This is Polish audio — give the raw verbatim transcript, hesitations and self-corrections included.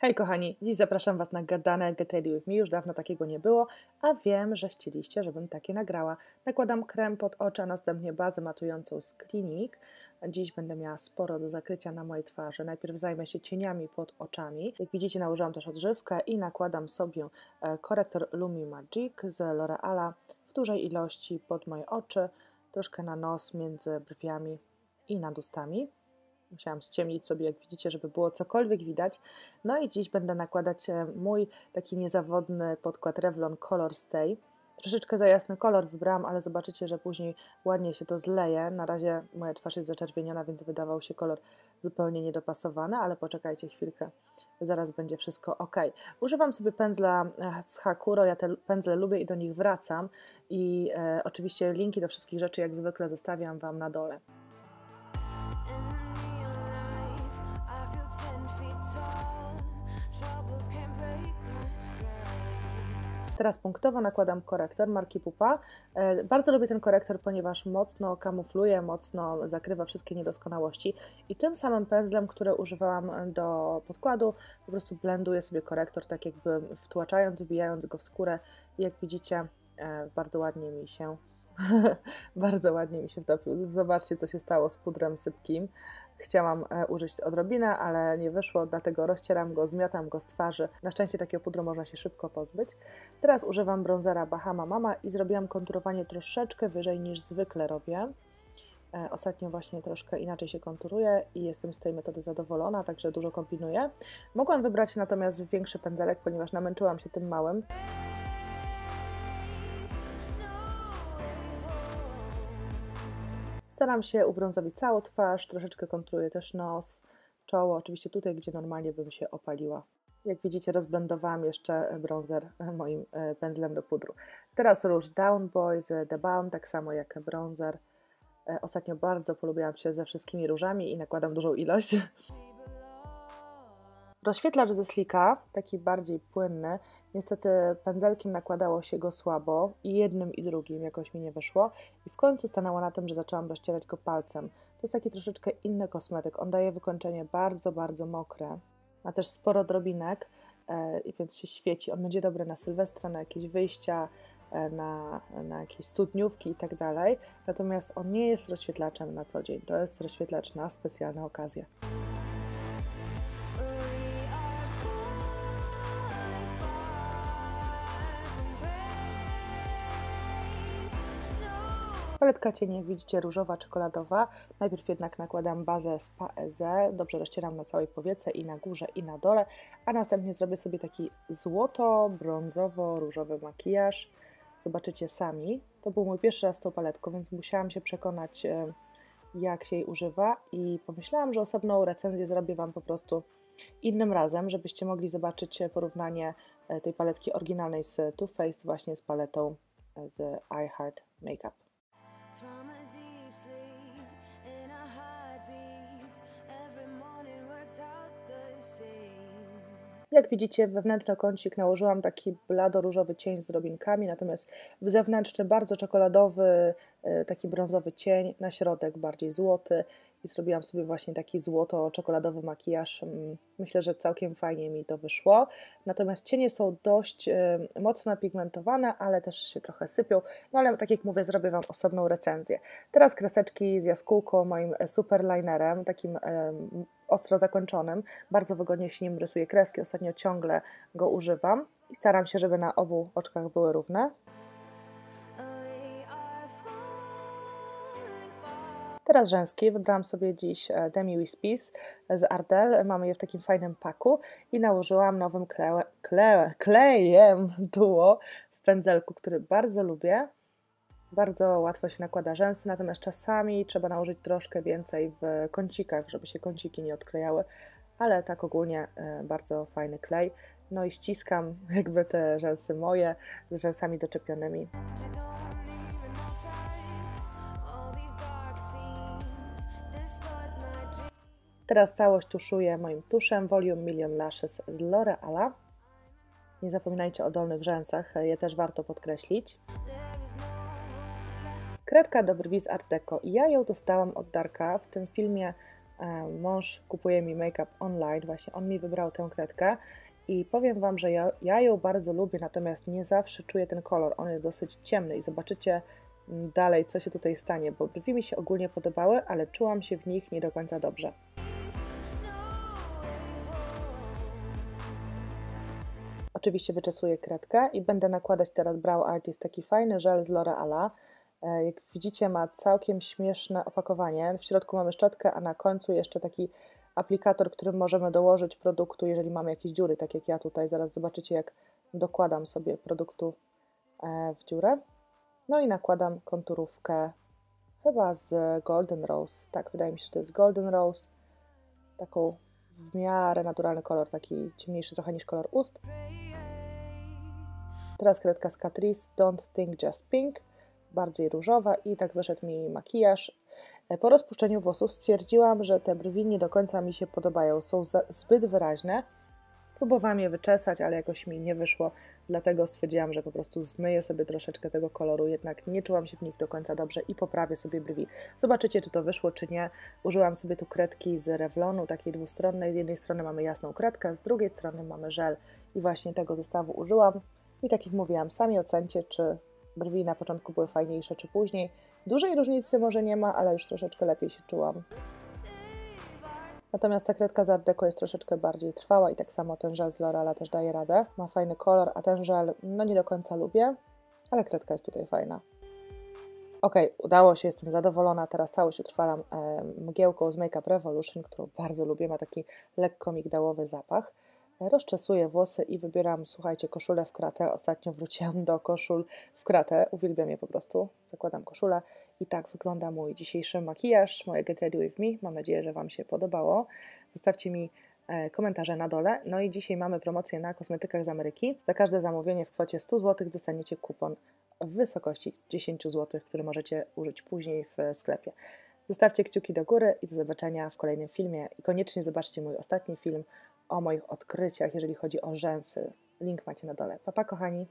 Hej kochani, dziś zapraszam Was na gadanę Get Ready With Me, już dawno takiego nie było, a wiem, że chcieliście, żebym takie nagrała. Nakładam krem pod oczy, a następnie bazę matującą z Clinique. Dziś będę miała sporo do zakrycia na mojej twarzy. Najpierw zajmę się cieniami pod oczami. Jak widzicie, nałożyłam też odżywkę i nakładam sobie korektor Lumi Magic z L'Oreala w dużej ilości pod moje oczy, troszkę na nos, między brwiami i nad ustami. Musiałam ściemnić sobie, jak widzicie, żeby było cokolwiek widać. No i dziś będę nakładać mój taki niezawodny podkład Revlon Color Stay. Troszeczkę za jasny kolor wybrałam, ale zobaczycie, że później ładnie się to zleje. Na razie moja twarz jest zaczerwieniona, więc wydawał się kolor zupełnie niedopasowany, ale poczekajcie chwilkę, zaraz będzie wszystko ok. Używam sobie pędzla z Hakuro, ja te pędzle lubię i do nich wracam. I e, oczywiście linki do wszystkich rzeczy jak zwykle zostawiam Wam na dole. Teraz punktowo nakładam korektor marki Pupa. Bardzo lubię ten korektor, ponieważ mocno kamufluje, mocno zakrywa wszystkie niedoskonałości i tym samym pędzlem, który używałam do podkładu, po prostu blenduję sobie korektor, tak jakby wtłaczając, wbijając go w skórę i jak widzicie, bardzo ładnie mi się bardzo ładnie mi się wtopił. Zobaczcie, co się stało z pudrem sypkim. Chciałam użyć odrobinę, ale nie wyszło, dlatego rozcieram go, zmiatam go z twarzy. Na szczęście takiego pudru można się szybko pozbyć. Teraz używam bronzera Bahama Mama i zrobiłam konturowanie troszeczkę wyżej niż zwykle robię. Ostatnio właśnie troszkę inaczej się konturuję i jestem z tej metody zadowolona, także dużo kombinuję. Mogłam wybrać natomiast większy pędzelek, ponieważ namęczyłam się tym małym. Staram się ubrązowić całą twarz, troszeczkę kontruję też nos, czoło, oczywiście tutaj, gdzie normalnie bym się opaliła. Jak widzicie, rozblendowałam jeszcze bronzer moim pędzlem do pudru. Teraz róż Down Boys, The Balm, tak samo jak bronzer. Ostatnio bardzo polubiłam się ze wszystkimi różami i nakładam dużą ilość. Rozświetlacz ze Sleeka, taki bardziej płynny. Niestety pędzelkiem nakładało się go słabo i jednym i drugim jakoś mi nie wyszło. I w końcu stanęło na tym, że zaczęłam rozcierać go palcem. To jest taki troszeczkę inny kosmetyk. On daje wykończenie bardzo, bardzo mokre. Ma też sporo drobinek, yy, więc się świeci. On będzie dobry na Sylwestra, na jakieś wyjścia, yy, na, na jakieś studniówki i tak dalej. Natomiast on nie jest rozświetlaczem na co dzień. To jest rozświetlacz na specjalne okazje. Paletka cieni, jak widzicie, różowa, czekoladowa. Najpierw jednak nakładam bazę z Paezé, dobrze rozcieram na całej powiece i na górze i na dole, a następnie zrobię sobie taki złoto-brązowo-różowy makijaż. Zobaczycie sami. To był mój pierwszy raz z tą paletką, więc musiałam się przekonać, jak się jej używa i pomyślałam, że osobną recenzję zrobię Wam po prostu innym razem, żebyście mogli zobaczyć porównanie tej paletki oryginalnej z Too Faced właśnie z paletą z iHeart Makeup. Jak widzicie, wewnętrzny kącik nałożyłam taki blado-różowy cień z drobinkami, natomiast w zewnętrzny bardzo czekoladowy, taki brązowy cień, na środek bardziej złoty i zrobiłam sobie właśnie taki złoto-czekoladowy makijaż. Myślę, że całkiem fajnie mi to wyszło. Natomiast cienie są dość mocno pigmentowane, ale też się trochę sypią. No ale tak jak mówię, zrobię Wam osobną recenzję. Teraz kreseczki z jaskółką, moim super linerem, takim ostro zakończonym. Bardzo wygodnie się nim rysuję kreski, ostatnio ciągle go używam i staram się, żeby na obu oczkach były równe. Teraz żeński, wybrałam sobie dziś Demi Wispies z Ardell, mamy je w takim fajnym paku i nałożyłam nowym kle, kle, klejem duo w pędzelku, który bardzo lubię. Bardzo łatwo się nakłada rzęsy, natomiast czasami trzeba nałożyć troszkę więcej w kącikach, żeby się kąciki nie odklejały, ale tak ogólnie bardzo fajny klej. No i ściskam jakby te rzęsy moje z rzęsami doczepionymi. Teraz całość tuszuję moim tuszem Volume Million Lashes z L'Oreala. Nie zapominajcie o dolnych rzęsach, je też warto podkreślić. Kredka do brwi z Art Deco. Ja ją dostałam od Darka w tym filmie mąż kupuje mi make-up online, właśnie on mi wybrał tę kredkę i powiem Wam, że ja, ja ją bardzo lubię, natomiast nie zawsze czuję ten kolor, on jest dosyć ciemny i zobaczycie dalej, co się tutaj stanie, bo brwi mi się ogólnie podobały, ale czułam się w nich nie do końca dobrze. Oczywiście wyczesuję kredkę i będę nakładać teraz Brow Artist, taki fajny żel z L'Oreala. Jak widzicie, ma całkiem śmieszne opakowanie. W środku mamy szczotkę, a na końcu jeszcze taki aplikator, którym możemy dołożyć produktu, jeżeli mamy jakieś dziury, tak jak ja tutaj. Zaraz zobaczycie, jak dokładam sobie produktu w dziurę. No i nakładam konturówkę chyba z Golden Rose. Tak, wydaje mi się, że to jest Golden Rose. Taką w miarę naturalny kolor, taki ciemniejszy trochę niż kolor ust. Teraz kredka z Catrice, Don't Think Just Pink, bardziej różowa i tak wyszedł mi makijaż. Po rozpuszczeniu włosów stwierdziłam, że te brwi nie do końca mi się podobają, są zbyt wyraźne. Próbowałam je wyczesać, ale jakoś mi nie wyszło, dlatego stwierdziłam, że po prostu zmyję sobie troszeczkę tego koloru, jednak nie czułam się w nich do końca dobrze i poprawię sobie brwi. Zobaczycie, czy to wyszło, czy nie. Użyłam sobie tu kredki z Revlonu, takiej dwustronnej. Z jednej strony mamy jasną kredkę, z drugiej strony mamy żel i właśnie tego zestawu użyłam. I tak jak mówiłam, sami ocencie, czy brwi na początku były fajniejsze, czy później. Dużej różnicy może nie ma, ale już troszeczkę lepiej się czułam. Natomiast ta kredka z Art Deco jest troszeczkę bardziej trwała i tak samo ten żel z L'Oreala też daje radę. Ma fajny kolor, a ten żel no nie do końca lubię, ale kredka jest tutaj fajna. Ok, udało się, jestem zadowolona. Teraz całość utrwalam e, mgiełką z Makeup Revolution, którą bardzo lubię, ma taki lekko migdałowy zapach. Rozczesuję włosy i wybieram, słuchajcie, koszulę w kratę. Ostatnio wróciłam do koszul w kratę, uwielbiam je po prostu. Zakładam koszulę i tak wygląda mój dzisiejszy makijaż, moje Get Ready With Me. Mam nadzieję, że Wam się podobało. Zostawcie mi komentarze na dole. No i dzisiaj mamy promocję na kosmetykach z Ameryki. Za każde zamówienie w kwocie sto złotych dostaniecie kupon w wysokości dziesięć złotych, który możecie użyć później w sklepie. Zostawcie kciuki do góry i do zobaczenia w kolejnym filmie. I koniecznie zobaczcie mój ostatni film o moich odkryciach, jeżeli chodzi o rzęsy. Link macie na dole. Pa, pa kochani!